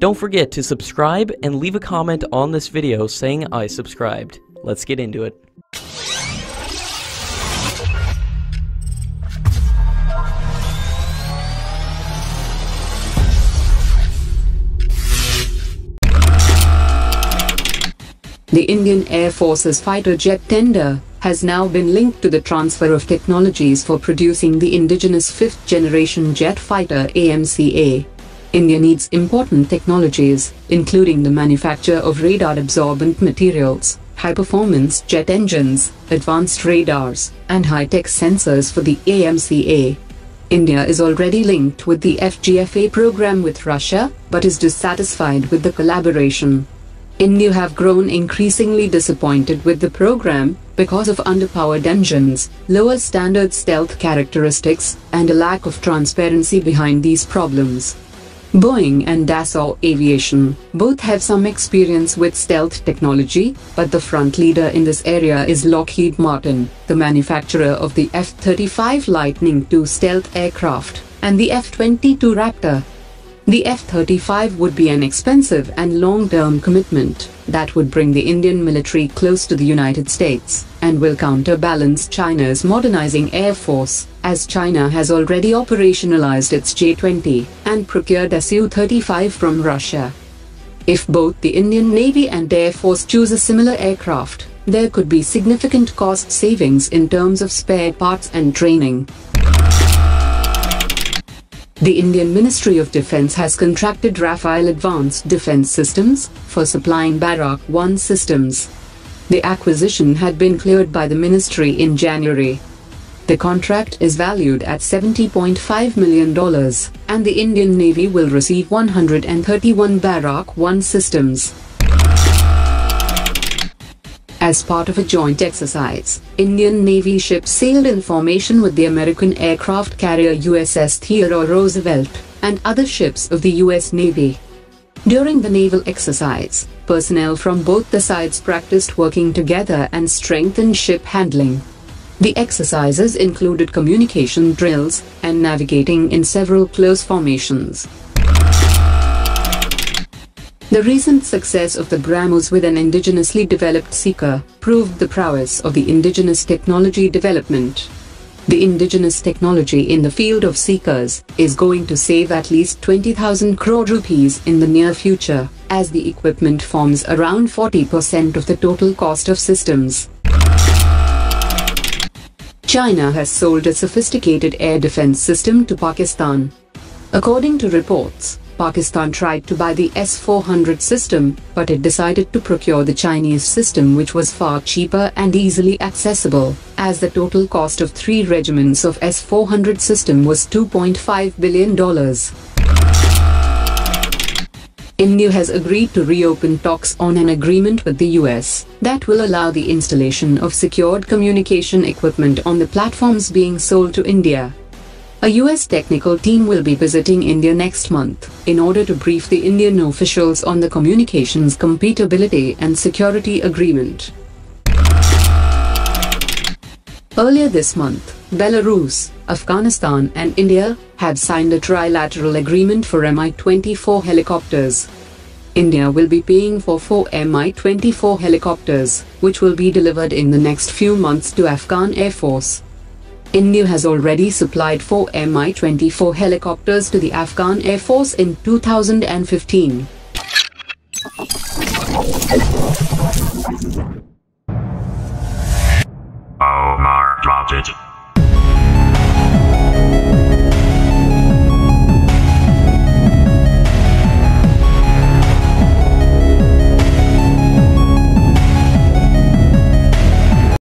Don't forget to subscribe and leave a comment on this video saying I subscribed. Let's get into it. The Indian Air Force's fighter jet tender has now been linked to the transfer of technologies for producing the indigenous fifth-generation jet fighter AMCA. India needs important technologies, including the manufacture of radar-absorbent materials, high-performance jet engines, advanced radars, and high-tech sensors for the AMCA. India is already linked with the FGFA program with Russia, but is dissatisfied with the collaboration. India have grown increasingly disappointed with the program, because of underpowered engines, lower standard stealth characteristics, and a lack of transparency behind these problems. Boeing and Dassault Aviation both have some experience with stealth technology, but the front leader in this area is Lockheed Martin, the manufacturer of the F-35 Lightning II stealth aircraft, and the F-22 Raptor. The F-35 would be an expensive and long-term commitment that would bring the Indian military close to the United States and will counterbalance China's modernizing air force, as China has already operationalized its J-20 and procured a Su-35 from Russia. If both the Indian Navy and Air Force choose a similar aircraft, there could be significant cost savings in terms of spare parts and training. The Indian Ministry of Defence has contracted Rafael Advanced Defense Systems for supplying Barak 1 systems. The acquisition had been cleared by the ministry in January. The contract is valued at $70.5 million, and the Indian Navy will receive 131 Barak 1 systems. As part of a joint exercise, Indian Navy ships sailed in formation with the American aircraft carrier USS Theodore Roosevelt, and other ships of the US Navy. During the naval exercise, personnel from both the sides practiced working together and strengthened ship handling. The exercises included communication drills, and navigating in several close formations. The recent success of the BrahMos with an indigenously developed seeker proved the prowess of the indigenous technology development. The indigenous technology in the field of seekers is going to save at least 20,000 crore rupees in the near future, as the equipment forms around 40% of the total cost of systems. China has sold a sophisticated air defense system to Pakistan. According to reports, Pakistan tried to buy the S-400 system, but it decided to procure the Chinese system, which was far cheaper and easily accessible, as the total cost of 3 regiments of S-400 system was $2.5 billion. India has agreed to reopen talks on an agreement with the US that will allow the installation of secured communication equipment on the platforms being sold to India. A US technical team will be visiting India next month, in order to brief the Indian officials on the communications compatibility and security agreement. Earlier this month, Belarus, Afghanistan and India have signed a trilateral agreement for Mi-24 helicopters. India will be paying for 4 Mi-24 helicopters, which will be delivered in the next few months to Afghan Air Force. India has already supplied 4 Mi-24 helicopters to the Afghan Air Force in 2015. Omar dropped it.